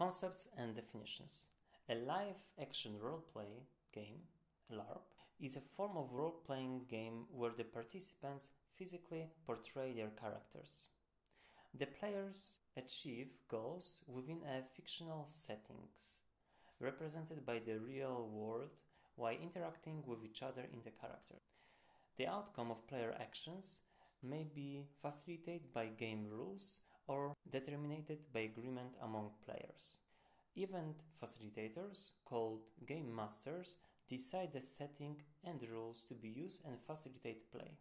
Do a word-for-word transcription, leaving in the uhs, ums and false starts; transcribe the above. Concepts and definitions. A live action roleplay game, LARP, is a form of role-playing game where the participants physically portray their characters. The players achieve goals within a fictional settings, represented by the real world, while interacting with each other in the character. The outcome of player actions may be facilitated by game rules or determined by agreement among players. Event facilitators, called game masters, decide the setting and rules to be used and facilitate play.